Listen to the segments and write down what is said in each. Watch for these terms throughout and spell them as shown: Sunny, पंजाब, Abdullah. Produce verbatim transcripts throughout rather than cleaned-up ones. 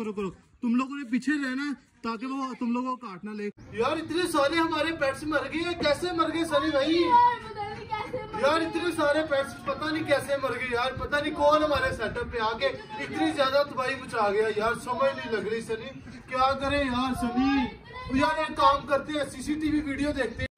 रुको रुको रुको तुम लोगों ने पीछे रहना ताकि वो तुम लोगों को काटना ले। यार इतने सारे हमारे पेट्स मर गए, कैसे मर गए सनी भाई? यार इतने सारे पेट्स पता नहीं कैसे मर गए यार, पता नहीं कौन हमारे सेटअप पे आके इतनी ज्यादा तबाही मचा गया यार, समझ नहीं लग रही सनी, क्या करे यार सनी। यार एक काम करते हैं, सीसीटीवी वीडियो देखते हैं।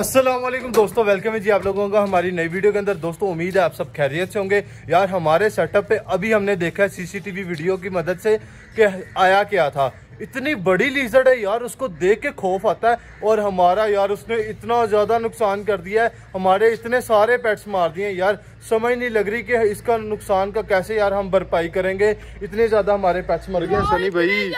अस्सलाम वालेकुम दोस्तों, वेलकम है जी आप लोगों का हमारी नई वीडियो के अंदर। दोस्तों उम्मीद है आप सब खैरियत से होंगे। यार हमारे सेटअप पे अभी हमने देखा है सीसीटीवी वीडियो की मदद से कि आया क्या था। इतनी बड़ी लिजर्ड है यार, उसको देख के खौफ आता है और हमारा यार उसने इतना ज़्यादा नुकसान कर दिया है, हमारे इतने सारे पेट्स मार दिए यार, समझ नहीं लग रही कि इसका नुकसान का कैसे यार हम भरपाई करेंगे। इतने ज़्यादा हमारे पेट्स मर गए सनी भाई,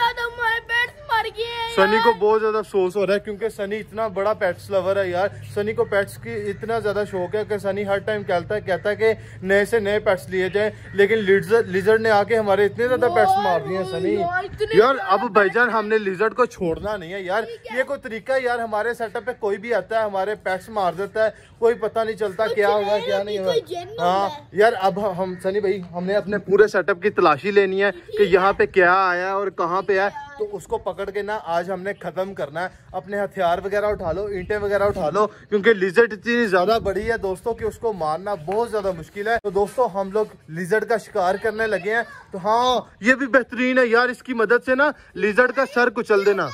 सनी को बहुत ज्यादा अफसोस हो रहा है क्योंकि सनी इतना बड़ा पेट्स लवर है यार, सनी को पेट्स की इतना ज्यादा शौक है कि सनी हर टाइम कहता है कहता है कि नए से नए पेट्स लिए जाएं, लेकिन लिजर्ड ने आके हमारे इतने ज्यादा पेट्स मार दिए हैं सनी यार, यार अब भाईजान हमने लिजर्ड को छोड़ना नहीं है यार, ये कोई तरीका है यार। हमारे सेटअप पे कोई भी आता है हमारे पेट्स मार देता है, कोई पता नहीं चलता क्या होगा क्या नहीं होगा। हाँ यार अब हम सनी भाई हमने अपने पूरे सेटअप की तलाशी लेनी है कि यहाँ पे क्या आया और कहाँ पे आया, तो उसको पकड़ के ना आज हमने खत्म करना है। अपने हथियार वगैरह उठा लो, ईंटें वगैरह उठा लो, क्योंकि लिजर्ड इतनी ज्यादा बड़ी है दोस्तों कि उसको मारना बहुत ज्यादा मुश्किल है। तो दोस्तों हम लोग लिजर्ड का शिकार करने लगे हैं। तो हाँ ये भी बेहतरीन है यार, इसकी मदद से ना लिजर्ड का सर कुचल देना,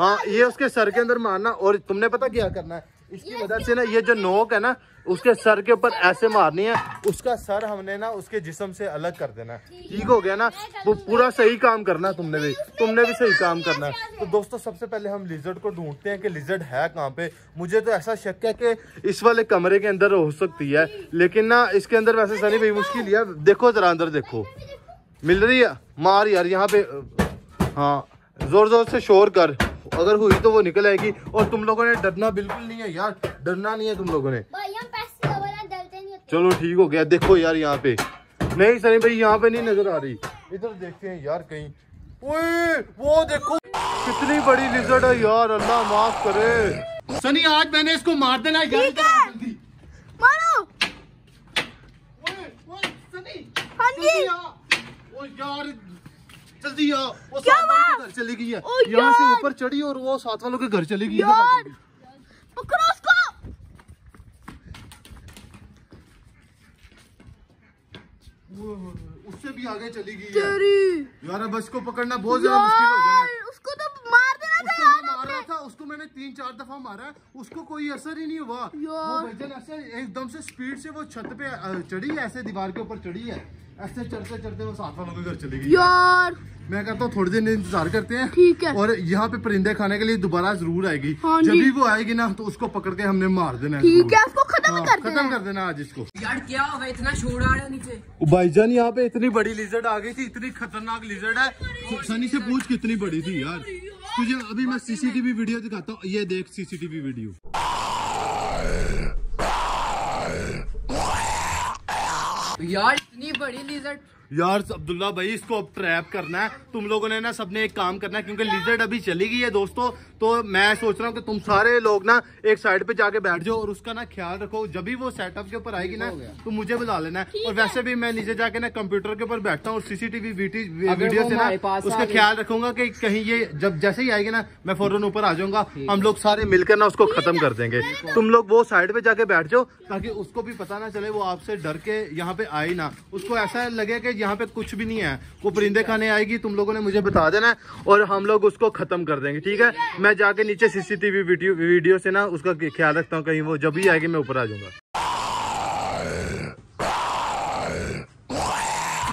हाँ ये उसके सर के अंदर मारना, और तुमने पता क्या करना है इसकी मदद से ना ये जो नोक है ना उसके सर के ऊपर ऐसे मारनी है, उसका सर हमने ना उसके जिस्म से अलग कर देना, ठीक हो गया ना? वो पूरा सही काम करना, तुमने भी तुमने भी सही काम करना। तो दोस्तों सबसे पहले हम लिजर्ड को ढूंढते हैं कि लिजर्ड है कहाँ पे। मुझे तो ऐसा शक है कि इस वाले कमरे के अंदर हो सकती है, लेकिन ना इसके अंदर वैसे सनी भाई मुश्किल है। देखो जरा अंदर देखो, मिल रही है मार यार यहाँ पे, हाँ जोर जोर से शोर कर, अगर हुई तो वो निकल आएगी। और तुम लोगों ने डरना बिल्कुल नहीं है यार, डरना नहीं है तुम लोगों ने, चलो ठीक हो गया। देखो यार यहाँ पे नहीं सनी भाई, यहाँ पे नहीं नजर आ रही, इधर देखते हैं यार कहीं। ओए वो देखो कितनी बड़ी लिजर्ड है यार, अल्लाह माफ करे सनी, आज मैंने इसको मार देना है। जल्दी आओ, वो साथ घर चली गई है, यहाँ से ऊपर चढ़ी और वो साथ वालों के घर चली गई है। पकड़ो उसको। उससे भी आगे चली गई है यार, अब इसको पकड़ना बहुत ज्यादा मुश्किल हो जाएगा। उसको तो मार देना था, उसको मैं मार रहा था, उसको मैंने तीन चार दफा मारा, उसको कोई असर ही नहीं हुआ। वो भाईजान ऐसे एकदम से स्पीड से वो छत पे चढ़ी, ऐसे दीवार के ऊपर चढ़ी है, ऐसे चलते चलते वो साथ वालों के घर चली गई यार। मैं कहता हूँ थोड़ी देर इंतजार करते हैं, ठीक है, और यहाँ पे परिंदे खाने के लिए दोबारा जरूर आएगी। हाँ जब भी वो आएगी ना तो उसको पकड़ के हमने मार देना, ठीक है, उसको खत्म कर देना, खत्म कर देना आज इसको। यार क्या होगा, इतना शोर आ रहा है नीचे। भाईजान यहाँ पे इतनी बड़ी लिजर्ड आ गई थी, इतनी खतरनाक लिजर्ड है, सनी से पूछ कितनी बड़ी थी यार। तुझे अभी मैं सीसीटीवी वीडियो दिखाता हूँ, ये देख सीसीटीवी वीडियो यार, इतनी बड़ी लिजर्ड यार। अब्दुल्ला भाई इसको अब ट्रैप करना है, तुम लोगों ने ना सबने एक काम करना है, क्योंकि लिजर्ड अभी चली गई है दोस्तों, तो मैं सोच रहा हूँ कि तुम सारे लोग ना एक साइड पे जाके बैठ जाओ और उसका ना ख्याल रखो। जब भी वो सेटअप के ऊपर आएगी ना तो मुझे बुला लेना है, और वैसे भी मैं नीचे जाके ना कंप्यूटर के ऊपर बैठता हूँ और सीसीटीवी वीडियो से ना उसका ख्याल रखूंगा कि कहीं ये जब जैसे ही आएगी ना मैं फौरन ऊपर आ जाऊंगा, हम लोग सारे मिलकर ना उसको खत्म कर देंगे। तुम लोग वो साइड पे जाके बैठ जाओ ताकि उसको भी पता ना चले, वो आपसे डर के यहाँ पे आई ना, उसको ऐसा लगे कि यहाँ पे कुछ भी नहीं है, वो परिंदे खाने आएगी। तुम लोगों ने मुझे बता देना है और हम लोग उसको खत्म कर देंगे, ठीक है? मैं जाके नीचे सीसीटीवी वीडियो वीडियो से ना उसका ख्याल रखता हूँ, कहीं वो जब भी आएगी मैं ऊपर आ जाऊंगा।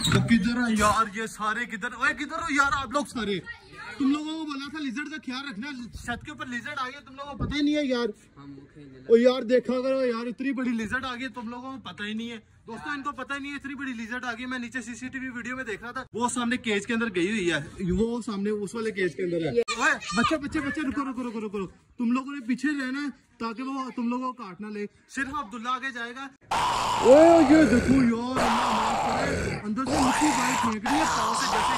तो किधर है यार ये सारे, किधर ओए किधर हो यार आप लोग सारे? तुम लोगों को बोला था लिजर्ड का ख्याल रखना, छत के ऊपर लिजर्ड आ गया, तुम लोगों को पता ही नहीं है यार। ओ यार देखा करो यार, इतनी बड़ी लिजर्ड आ गई, तुम लोगों को पता ही नहीं है। दोस्तों इनको पता ही नहीं है इतनी बड़ी लिजर्ड आ गई। मैं नीचे सीसीटीवी वीडियो में देख रहा था, वो सामने केज के अंदर गई हुई है, वो सामने उस वाले केज के अंदर है। ओए बच्चे बच्चे बच्चे रुको रुको रुको रुको, तुम लोगों ने पीछे रहना ताकि वो तुम लोगों को काट ना ले, सिर्फ अब्दुल्ला आगे जाएगा। ओए ये देखो यार, अंदर से मिट्टी बाइक फेंक रही है, पाँव से जैसे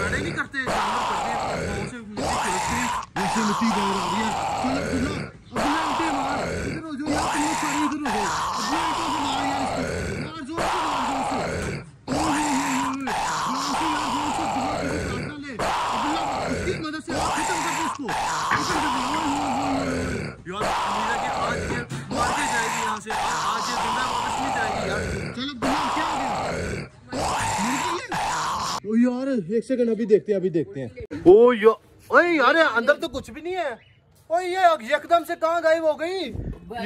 बड़े नहीं करते जानवर करते हैं, पाँव से मिट्टी फेंकते हैं। ऐसे नतीजा हो रहा है यार। एक सेकंड, अभी देखते हैं अभी देखते हैं। ओ या, ओए यार अंदर तो कुछ भी नहीं है। ओए ये एकदम से कहाँ गायब हो गई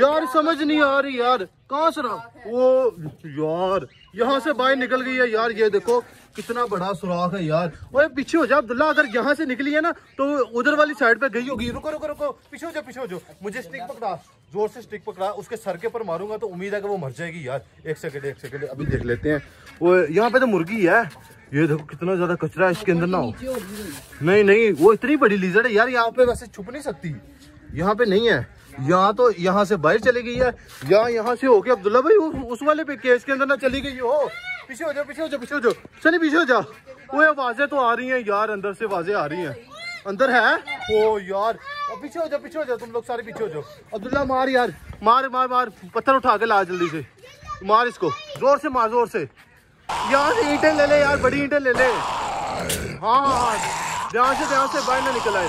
यार, समझ नहीं आ रही यार कहाँ सुराख। ओ यार यहाँ से बाहर निकल गई है यार, ये देखो कितना बड़ा सुराख है यार। ओए पीछे हो जा अब्दुल्ला, अगर यहाँ से निकली है ना तो उधर वाली साइड पे गई होगी। रुको रुको रुको, पीछे हो जा पीछे हो जा। मुझे स्टिक पकड़ा, जोर से स्टिक पकड़ा, उसके सर के ऊपर मारूंगा तो उम्मीद है कि वो मर जाएगी यार। एक सेकेंड एक सेकेंड अभी देख लेते हैं। वो यहाँ पे तो मुर्गी है, ये देखो कितना ज्यादा कचरा है इसके अंदर ना हो। नहीं नहीं वो इतनी बड़ी लीजर्ड है यार, यहाँ पे वैसे छुप नहीं सकती, यहाँ पे नहीं है। यहाँ तो यहाँ से बाहर चली गई है या यहाँ से होके अब्दुल्ला भाई उस वाले पे केस के अंदर ना चली गई हो। पीछे हो जाओ पीछे हो जाओ पीछे हो जाओ सनी पीछे हो जा। वो आवाजें तो आ रही हैं यार, अंदर से आवाजें आ रही हैं। अंदर है ओ यार, पीछे हो जाओ पीछे हो जाओ, तुम लोग सारे पीछे हो जाओ। अब्दुल्ला मार यार, मार मार मार, पत्थर उठा के ला जल्दी से, मार इसको जोर से मार जोर से यार। ईंटें ले ले यार, बड़ी ईंटें ले ले। हाँ हाँ ध्यान से ध्यान से, बाहर ना निकल आए।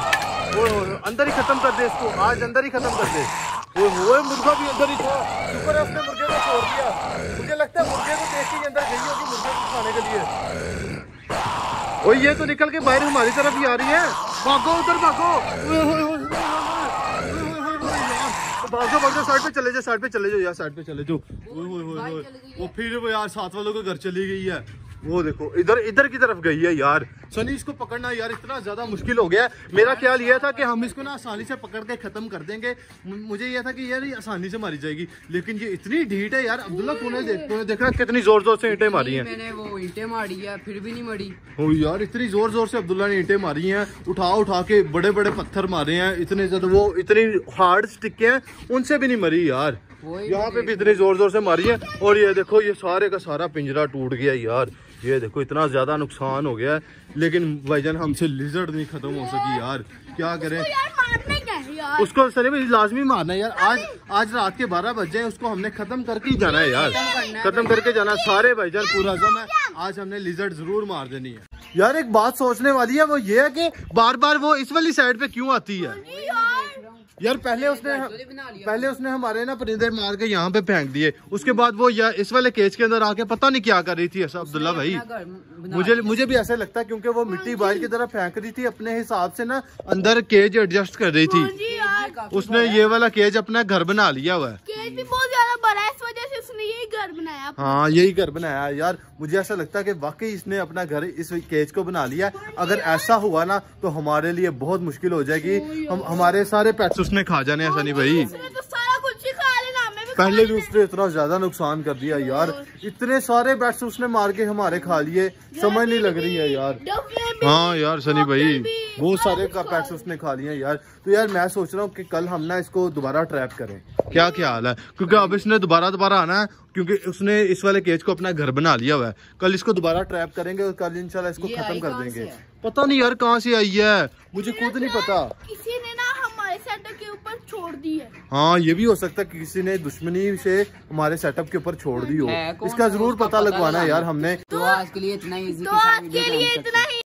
वो अंदर ही खत्म कर दे इसको, आज अंदर ही खत्म कर दे। वो वो मुर्गा भी अंदर ही था, ऊपर अपने मुर्गे को छोड़ दिया। मुझे लगता है मुर्गे को देख के अंदर गई होगी मुर्गे को खाने के लिए। और ये तो निकल के बाहर हमारी तरफ ही आ रही है। भागो उधर भागो, भागो भागो, साइड पे चले जाओ साइड पे चले जाओ यार साइड पे चले जाओ। वो फिर वो यार साथ वालों के घर चली गई है, वो देखो इधर इधर की तरफ गई है यार। सनी इसको पकड़ना यार इतना ज्यादा मुश्किल हो गया है। मेरा ख्याल ये था कि हम इसको ना आसानी से पकड़ के खत्म कर देंगे, मुझे ये था कि यार ये आसानी से मारी जाएगी, लेकिन ये इतनी ढीठ है यार। अब्दुल्ला तूने देखो देखा कितनी जोर जोर से ईंटें मारी हैं। मैंने वो ईंटें मारी है फिर भी नहीं मरी। ओ यार इतनी जोर जोर से अब्दुल्ला ने ईंटें मारी है, उठा उठा के बड़े बड़े पत्थर मारे हैं, इतने ज्यादा वो इतनी हार्ड स्टिक है, उनसे भी नहीं मरी यार। यहाँ पे भी इतनी जोर जोर से मारी है। और ये देखो ये सारे का सारा पिंजरा टूट गया यार, ये देखो इतना ज्यादा नुकसान हो गया है। लेकिन भाईजान हमसे लिजर्ड नहीं खत्म हो सकी यार, क्या करें यार। उसको सर भी लाजमी मारना है यार, आज आज रात के बारह बज जाए, उसको हमने खत्म करके जाना है यार, खत्म करके जाना सारे। भाईजान पूरा जम है, आज हमने लिजर्ड जरूर मार देनी है यार। एक बात सोचने वाली है, वो ये है कि बार बार वो इस वाली साइड पे क्यों आती है यार। पहले उसने पहले उसने हमारे ना परिंदे मार के यहाँ पे फेंक दिए, उसके बाद वो यार इस वाले केज के अंदर आके पता नहीं क्या कर रही थी ऐसा। अब्दुल्ला भाई मुझे मुझे भी ऐसा लगता है क्योंकि वो मिट्टी बाहर की तरफ फेंक रही थी, अपने हिसाब से ना अंदर केज एडजस्ट कर रही थी। उसने ये वाला केज अपना घर बना लिया हुआ है, घर बनाया। हाँ यही घर बनाया यार, मुझे ऐसा लगता है कि वाकई इसने अपना घर इस केज को बना लिया। अगर ऐसा हुआ ना तो हमारे लिए बहुत मुश्किल हो जाएगी, हम हमारे सारे पेट्स उसने खा जाने। ऐसा नहीं भाई, तो सारा कुछ ही खा लेना। भी पहले भी उसने इतना ज्यादा नुकसान कर दिया यार, इतने सारे पेट्स उसने मार के हमारे खा लिए, समझ नहीं लग रही है यार। हाँ यार सनी भाई बहुत सारे पेट्स उसने खा लिए यार। तो यार मैं सोच रहा हूँ कि कल हम ना इसको दोबारा ट्रैप करें, क्या क्या हाल है, क्योंकि अब इसने दोबारा दोबारा आना है क्योंकि उसने इस वाले केज को अपना घर बना लिया हुआ है। कल इसको दोबारा ट्रैप करेंगे और कल इंशाल्लाह इसको खत्म कर देंगे। पता नहीं यार कहाँ से आई है, मुझे खुद नहीं पता, किसी ने ना हमारे सेटअप के ऊपर छोड़ दी है। हाँ ये भी हो सकता है कि किसी ने दुश्मनी से हमारे सेटअप के ऊपर छोड़ दी हो, इसका जरूर पता लगवाना है यार हमने। तो आज के लिए इतना ही।